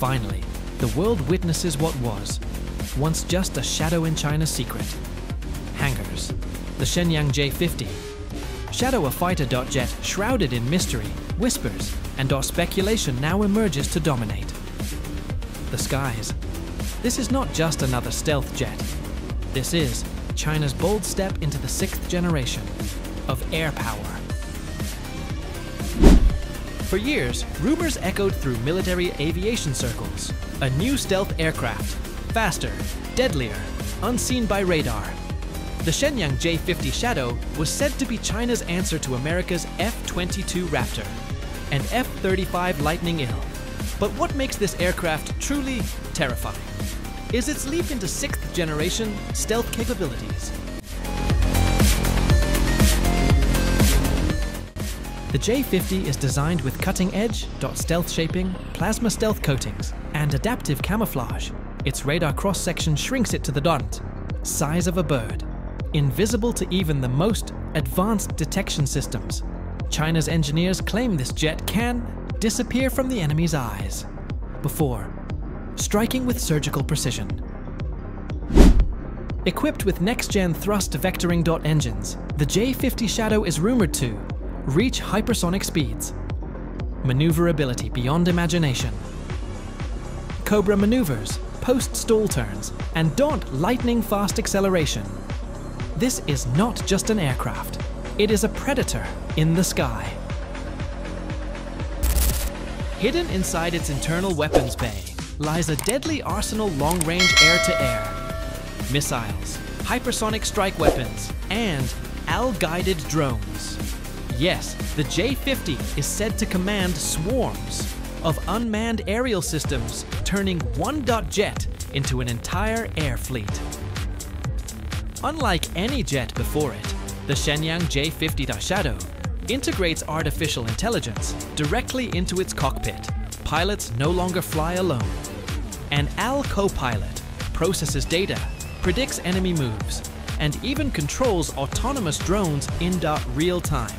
Finally, the world witnesses what was, once just a shadow in China's secret. Hangars. The Shenyang J-50. Shadow a fighter jet shrouded in mystery, whispers, and speculation now emerges to dominate. The skies. This is not just another stealth jet. This is China's bold step into the 6th generation of air power. For years, rumors echoed through military aviation circles. A new stealth aircraft, faster, deadlier, unseen by radar. The Shenyang J-50 Shadow was said to be China's answer to America's F-22 Raptor and F-35 Lightning II. But what makes this aircraft truly terrifying is its leap into 6th generation stealth capabilities. The J-50 is designed with cutting-edge, stealth shaping, plasma stealth coatings, and adaptive camouflage. Its radar cross-section shrinks it to the size of a bird, invisible to even the most advanced detection systems. China's engineers claim this jet can disappear from the enemy's eyes before striking with surgical precision. Equipped with next-gen thrust vectoring engines, the J-50 Shadow is rumored to reach hypersonic speeds, maneuverability beyond imagination, cobra maneuvers, post-stall turns, and daunt lightning-fast acceleration. This is not just an aircraft, it is a predator in the sky. Hidden inside its internal weapons bay lies a deadly arsenal long-range air-to-air, missiles, hypersonic strike weapons, and al-guided drones. Yes, the J-50 is said to command swarms of unmanned aerial systems, turning one jet into an entire air fleet. Unlike any jet before it, the Shenyang J-50 Shadow integrates artificial intelligence directly into its cockpit. Pilots no longer fly alone. An Al-co-pilot processes data, predicts enemy moves, and even controls autonomous drones in real time.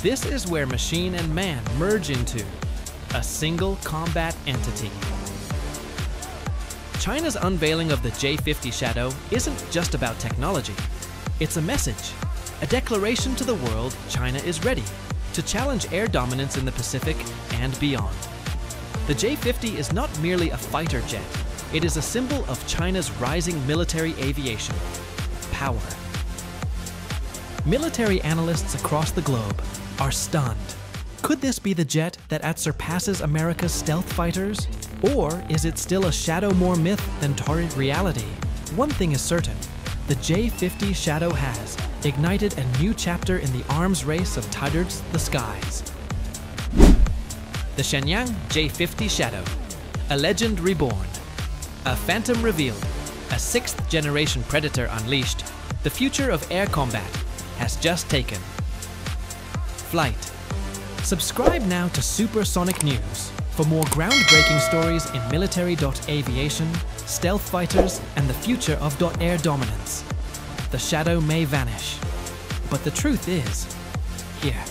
This is where machine and man merge into a single combat entity. China's unveiling of the J-50 Shadow isn't just about technology. It's a message, a declaration to the world China is ready to challenge air dominance in the Pacific and beyond. The J-50 is not merely a fighter jet. It is a symbol of China's rising military aviation power. Military analysts across the globe are stunned. Could this be the jet that surpasses America's stealth fighters? Or is it still a shadow more myth than torrid reality? One thing is certain, the J-50 Shadow has ignited a new chapter in the arms race of towards the skies. The Shenyang J-50 Shadow, a legend reborn, a phantom revealed, a 6th generation predator unleashed. The future of air combat has just taken flight. Subscribe now to Supersonic News for more groundbreaking stories in military aviation, stealth fighters, and the future of air dominance. The shadow may vanish, but the truth is here.